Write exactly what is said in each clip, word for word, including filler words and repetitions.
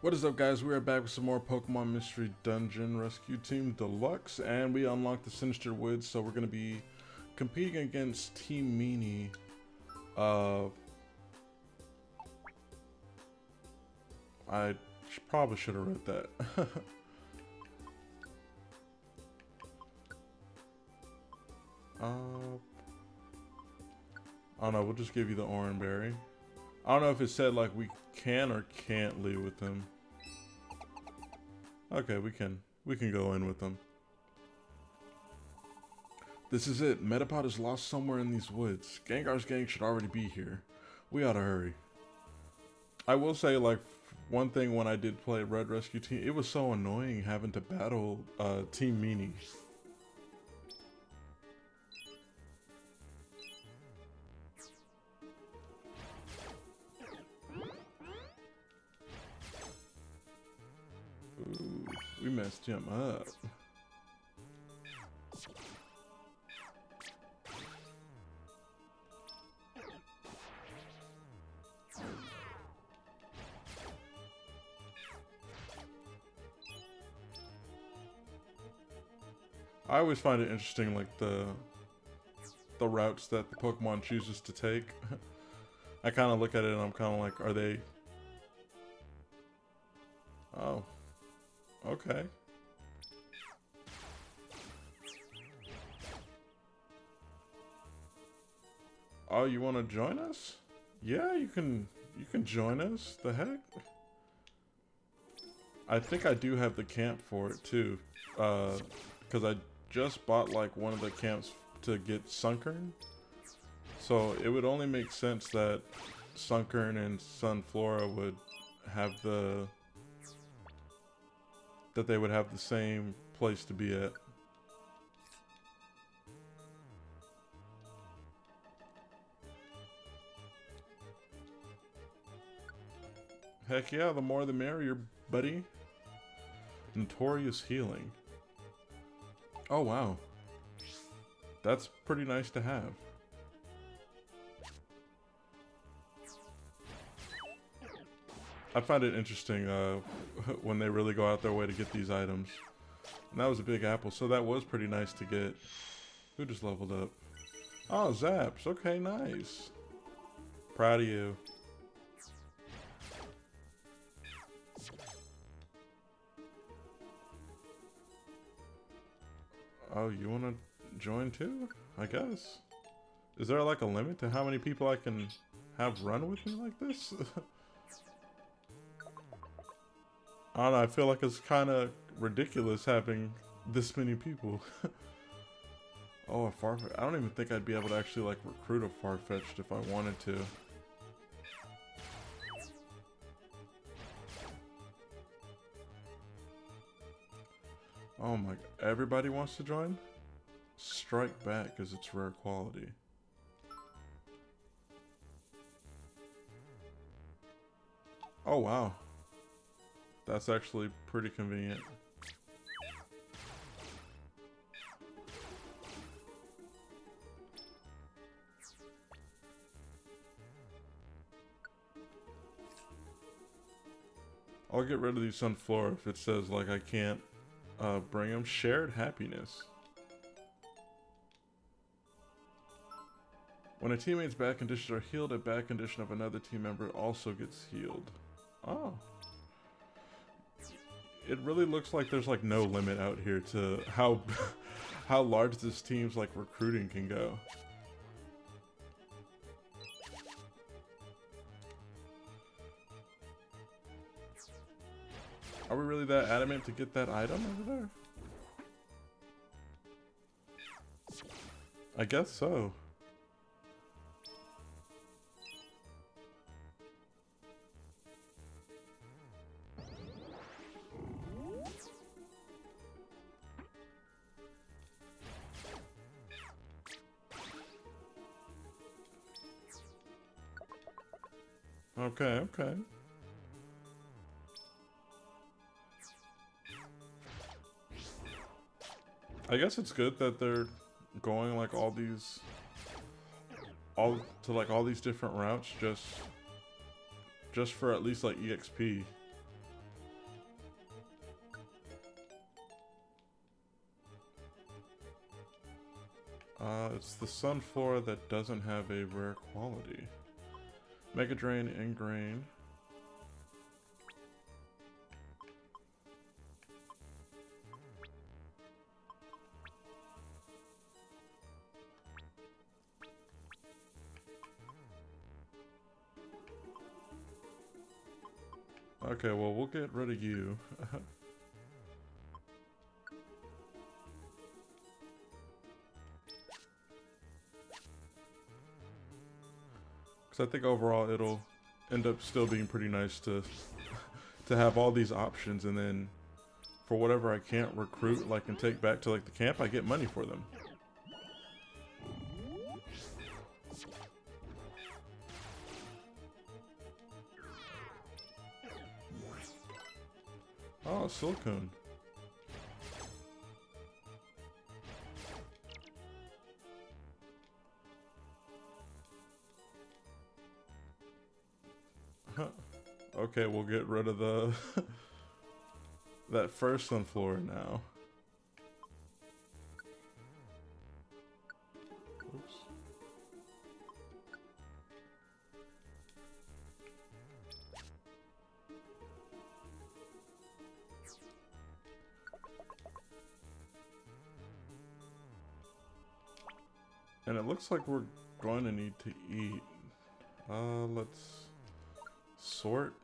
What is up, guys? We are back with some more Pokemon Mystery Dungeon Rescue Team Deluxe, and we unlocked the Sinister Woods, so we're going to be competing against Team Meanie. Uh, I sh probably should have read that. uh, I don't know, we'll just give you the Oran Berry. I don't know if it said like we can or can't leave with them. Okay, we can. We can go in with them. This is it. Metapod is lost somewhere in these woods. Gengar's gang should already be here. We ought to hurry. I will say, like, one thing when I did play Red Rescue Team, it was so annoying having to battle uh, Team Meanie. We messed him up. I always find it interesting, like the the routes that the Pokemon chooses to take. I kind of look at it and I'm kind of like, are they? Oh. Okay. Oh, you want to join us? Yeah, you can you can join us. The heck? I think I do have the camp for it too. Uh, because I just bought like one of the camps to get Sunkern. So it would only make sense that Sunkern and Sunflora would have the that they would have the same place to be at. Heck yeah, the more the merrier, buddy. Notorious healing. Oh wow. That's pretty nice to have. I find it interesting uh, when they really go out their way to get these items. And that was a big apple, so that was pretty nice to get. Who just leveled up? Oh, Zaps. Okay, nice. Proud of you. Oh, you want to join too? I guess. Is there like a limit to how many people I can have run with me like this? I don't know, I feel like it's kind of ridiculous having this many people. Oh, a Farfetch'd. I don't even think I'd be able to actually, like, recruit a Farfetch'd if I wanted to. Oh my, everybody wants to join? Strike back because it's rare quality. Oh, wow. That's actually pretty convenient. I'll get rid of these Sunflora if it says like I can't uh, bring them. Shared happiness. When a teammate's back conditions are healed, a back condition of another team member also gets healed. Oh. It really looks like there's like no limit out here to how how large this team's like recruiting can go. Are we really that adamant to get that item over there? I guess so. Okay, okay. I guess it's good that they're going like all these all to like all these different routes just just for at least like E X P. It's the Sunflora that doesn't have a rare quality. Mega Drain, Ingrain. Okay, well, we'll get rid of you. Because I think overall it'll end up still being pretty nice to to have all these options, and then for whatever I can't recruit, like, and take back to, like, the camp, I get money for them. Oh, Silcoon. Huh. Okay, we'll get rid of the that first Sunflora now. Oops. And it looks like we're going to need to eat. Uh, let's sort.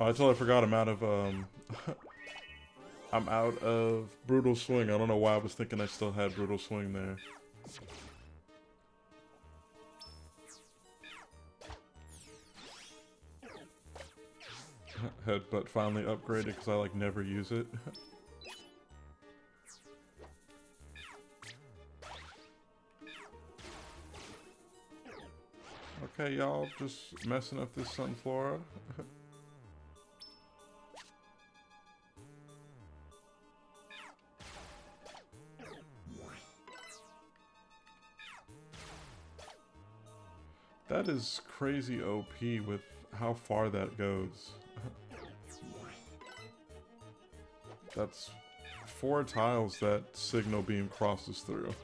Oh, I totally forgot I'm out of, um... I'm out of Brutal Swing. I don't know why I was thinking I still had Brutal Swing there. Headbutt finally upgraded because I, like, never use it. Okay, y'all just messing up this Sunflora. That is crazy O P with how far that goes. That's four tiles that Signal Beam crosses through.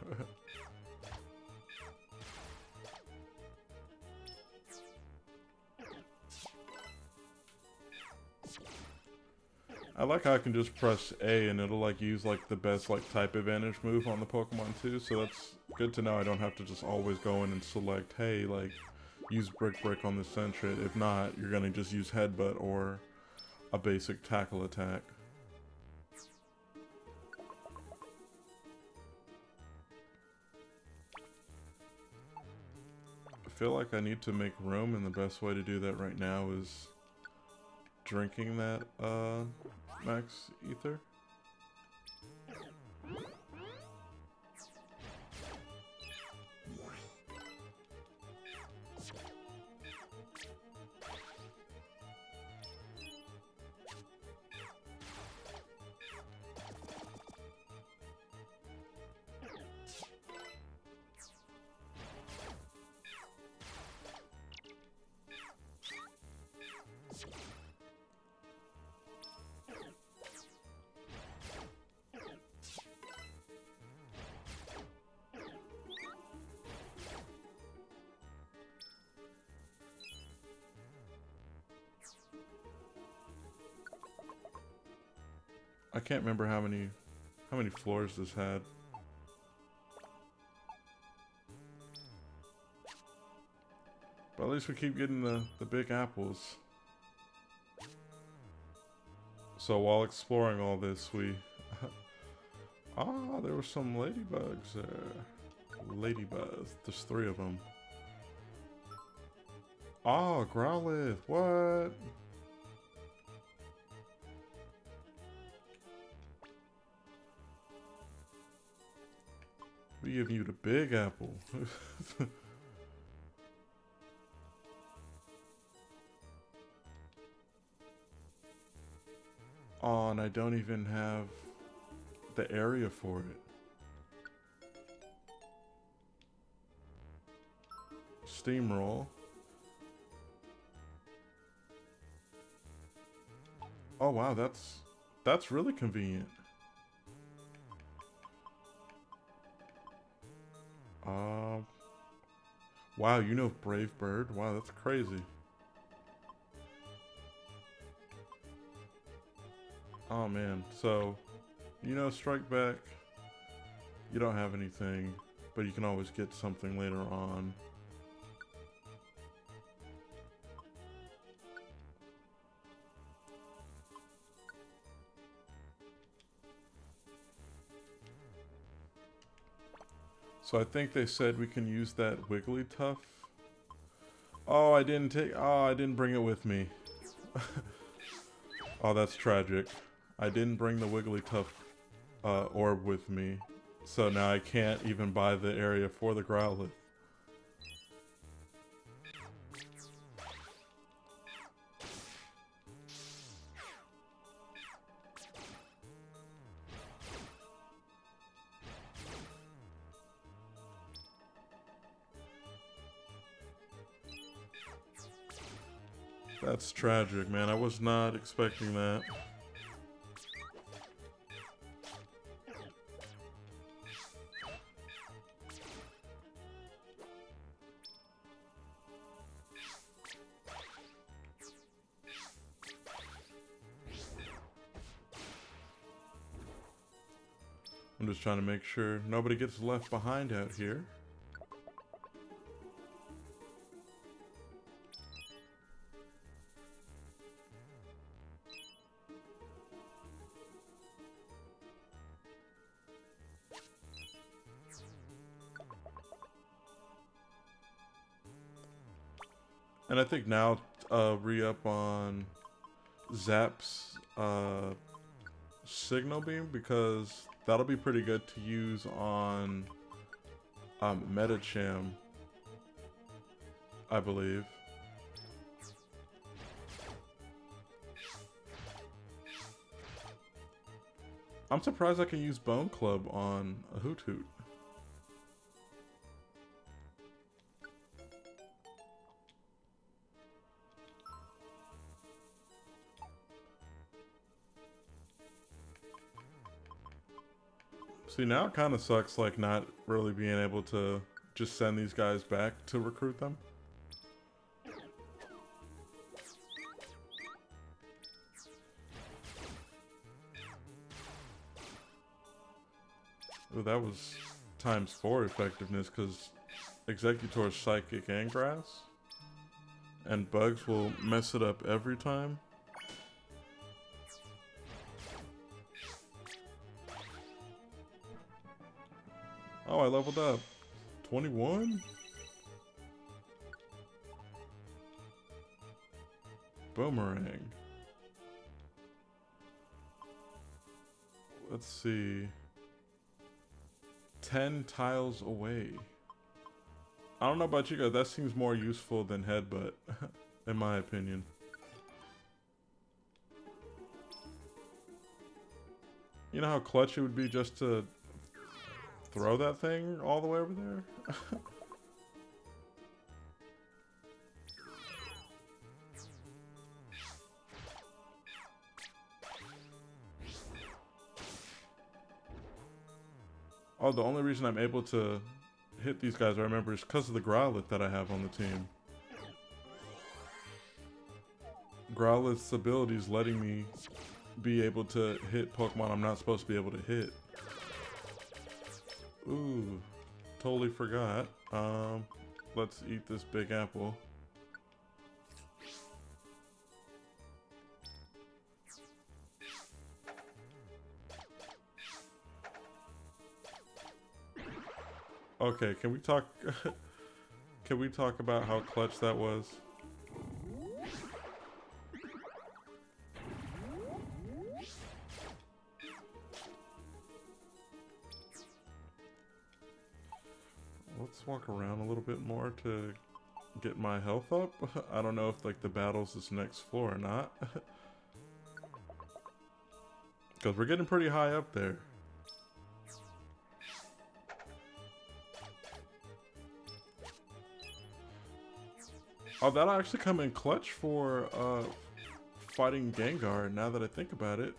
I like how I can just press A and it'll, like, use, like, the best, like, type advantage move on the Pokemon too, so that's good to know. I don't have to just always go in and select, hey, like, use Brick Break on the Sentret. If not, you're going to just use Headbutt or a basic Tackle attack. I feel like I need to make room, and the best way to do that right now is drinking that uh, Max Ether. I can't remember how many how many floors this had. But at least we keep getting the, the big apples. So while exploring all this, we ah, there were some ladybugs there. Ladybugs. There's three of them. Ah, Growlithe. What? We're giving you the big apple. Oh, and I don't even have the area for it. Steamroll. Oh wow, that's that's really convenient. Um, wow, you know Brave Bird? Wow, that's crazy. Oh man, so you know Strike Back, you don't have anything, but you can always get something later on. So I think they said we can use that Wigglytuff. Oh, I didn't take. Oh, I didn't bring it with me. Oh, that's tragic. I didn't bring the Wigglytuff uh, orb with me, so now I can't even buy the area for the Growlithe. That's tragic, man. I was not expecting that. I'm just trying to make sure nobody gets left behind out here. And I think now uh, re-up on Zap's uh, Signal Beam, because that'll be pretty good to use on um, Medicham, I believe. I'm surprised I can use Bone Club on a Hoot Hoot. See, now it kind of sucks, like, not really being able to just send these guys back to recruit them. Ooh, that was times four effectiveness, because Executor's Psychic and Grass. And Bugs will mess it up every time. Oh, I leveled up. twenty-one? Boomerang. Let's see. ten tiles away. I don't know about you guys, that seems more useful than Headbutt, in my opinion. You know how clutch it would be just to throw that thing all the way over there? Oh, the only reason I'm able to hit these guys, I remember, is because of the Growlithe that I have on the team. Growlithe's ability is letting me be able to hit Pokemon I'm not supposed to be able to hit. Ooh, totally forgot. Um, let's eat this big apple. Okay, can we talk? Can we talk about how clutch that was? Walk around a little bit more to get my health up. I don't know if like the battle's this next floor or not. Because we're getting pretty high up there. Oh, that'll actually come in clutch for uh, fighting Gengar, now that I think about it.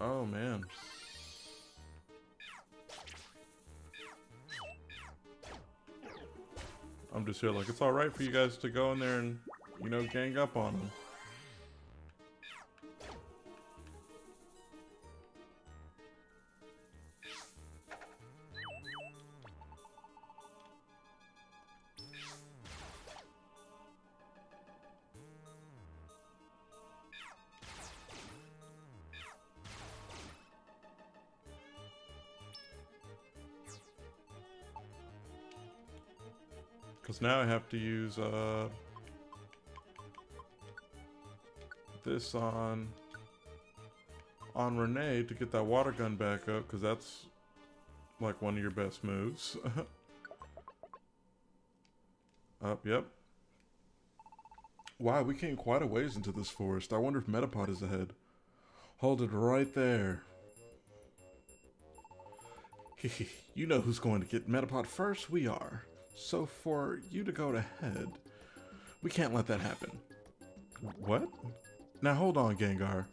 Oh, man. I'm just here like, it's alright for you guys to go in there and, you know, gang up on them. Because now I have to use uh, this on on Renee to get that water gun back up, because that's like one of your best moves. Up, yep. Wow, we came quite a ways into this forest. I wonder if Metapod is ahead. Hold it right there. You know who's going to get Metapod first? We are. So for you to go to head, we can't let that happen. What? Now hold on, Gengar.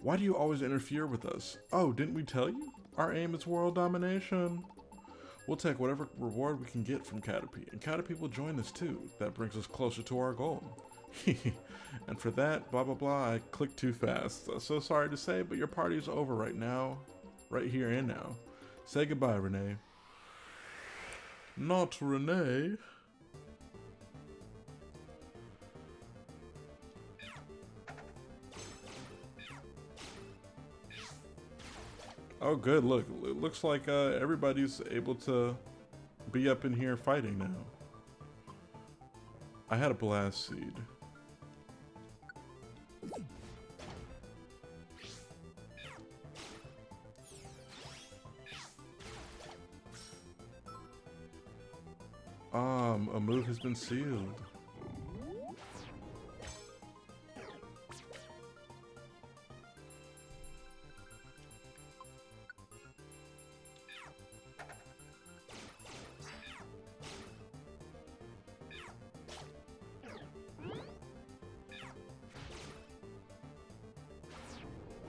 Why do you always interfere with us? Oh, didn't we tell you? Our aim is world domination. We'll take whatever reward we can get from Caterpie, and Caterpie will join us too. That brings us closer to our goal. And for that, blah blah blah, I clicked too fast. So sorry to say, but your party is over right now. Right here and now. Say goodbye, Renee. Not Renee. Oh, good. Look, it looks like uh, everybody's able to be up in here fighting now. I had a blast seed. Um, a move has been sealed.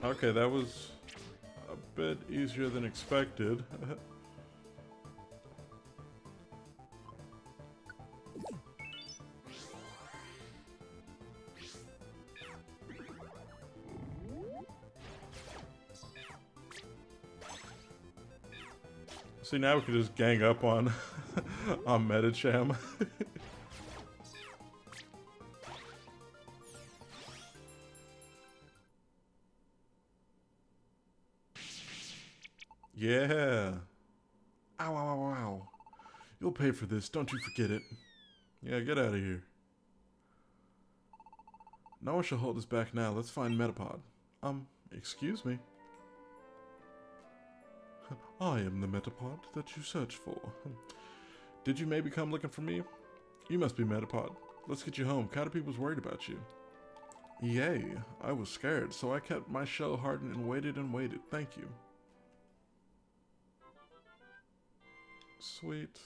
Okay, that was a bit easier than expected. See, now we can just gang up on on Medicham. Yeah. Ow, ow, ow, ow. You'll pay for this, don't you forget it. Yeah, get out of here. No one should hold us back now. Let's find Metapod. Um, excuse me. I am the Metapod that you search for. Did you maybe come looking for me? You must be Metapod. Let's get you home. Caterpie was worried about you. Yay, I was scared, so I kept my shell hardened and waited and waited. Thank you. Sweet.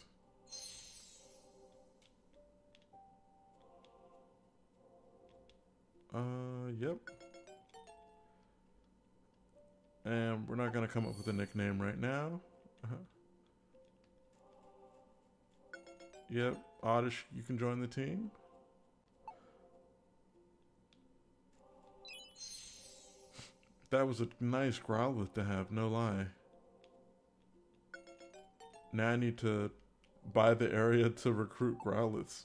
Uh, yep. And we're not going to come up with a nickname right now. Uh-huh. Yep, Oddish, you can join the team. That was a nice Growlithe to have, no lie. Now I need to buy the area to recruit Growlithes.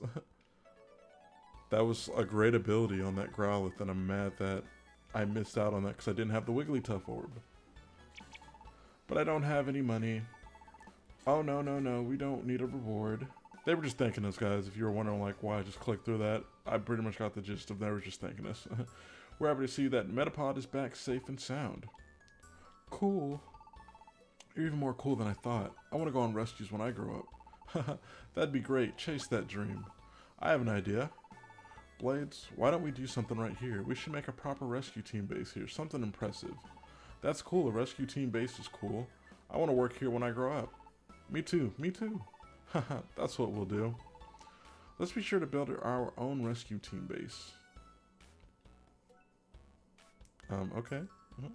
That was a great ability on that Growlithe, and I'm mad that I missed out on that because I didn't have the Wigglytuff orb. But I don't have any money. Oh, no, no, no. We don't need a reward. They were just thanking us, guys. If you were wondering, like, why I just clicked through that, I pretty much got the gist of they were just thanking us. We're happy to see that Metapod is back safe and sound. Cool. You're even more cool than I thought. I want to go on rescues when I grow up. That'd be great. Chase that dream. I have an idea. Blades, why don't we do something right here? We should make a proper rescue team base here, something impressive. That's cool, a rescue team base is cool. I want to work here when I grow up. Me too, me too. Haha, that's what we'll do. Let's be sure to build our own rescue team base. Um, okay. Mm-hmm.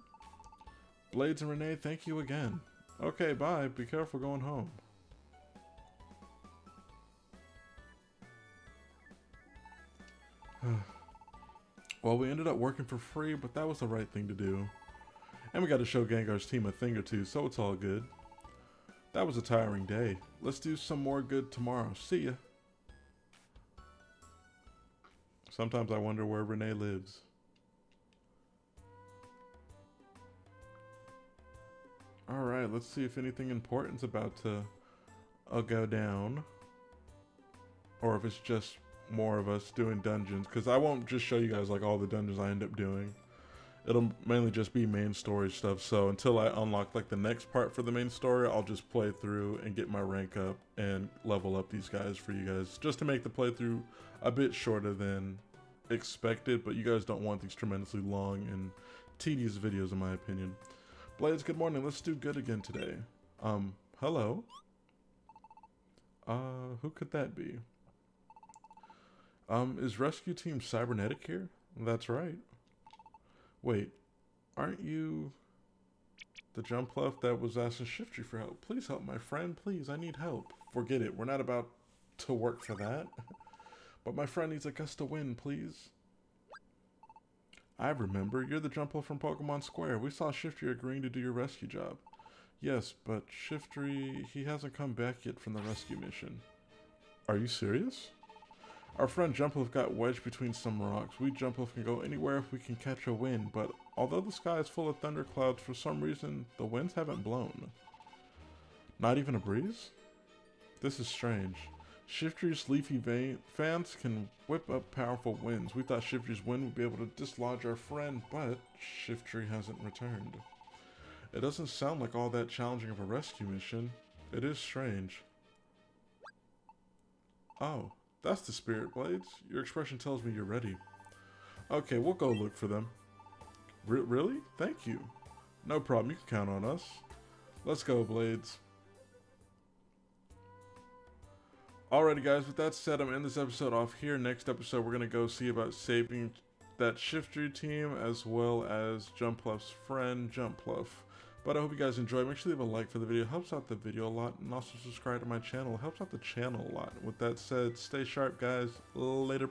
Blades and Renee, thank you again. Okay, bye. Be careful going home. Well, we ended up working for free, but that was the right thing to do. And we got to show Gengar's team a thing or two, so it's all good. That was a tiring day. Let's do some more good tomorrow. See ya. Sometimes I wonder where Renee lives. Alright, let's see if anything important's about to uh, go down. Or if it's just more of us doing dungeons. Because I won't just show you guys like all the dungeons I end up doing. It'll mainly just be main story stuff. So until I unlock like the next part for the main story, I'll just play through and get my rank up and level up these guys for you guys. Just to make the playthrough a bit shorter than expected. But you guys don't want these tremendously long and tedious videos in my opinion. Blades, good morning. Let's do good again today. Um, hello. Uh, who could that be? Um, is Rescue Team Cybernetic here? That's right. Wait, aren't you the Jumpluff that was asking Shiftry for help? Please help, my friend. Please, I need help. Forget it. We're not about to work for that. But my friend needs a gust of wind, please. I remember, you're the Jumpluff from Pokemon Square. We saw Shiftry agreeing to do your rescue job. Yes, but Shiftry, he hasn't come back yet from the rescue mission. Are you serious? Our friend Jumpluff got wedged between some rocks. We Jumpluff can go anywhere if we can catch a wind, but although the sky is full of thunderclouds, for some reason, the winds haven't blown. Not even a breeze? This is strange. Shiftry's leafy vein fans can whip up powerful winds. We thought Shiftry's wind would be able to dislodge our friend, but Shiftry hasn't returned. It doesn't sound like all that challenging of a rescue mission. It is strange. Oh, that's the spirit, Blades. Your expression tells me you're ready. Okay, we'll go look for them. R- really? Thank you. No problem, you can count on us. Let's go, Blades. Alrighty guys, with that said, I'm gonna end this episode off here. Next episode, we're going to go see about saving that Shiftry team as well as Jumpluff's friend, Jumpluff. But I hope you guys enjoy. Make sure you leave a like for the video. It helps out the video a lot. And also subscribe to my channel. It helps out the channel a lot. With that said, stay sharp guys. Later.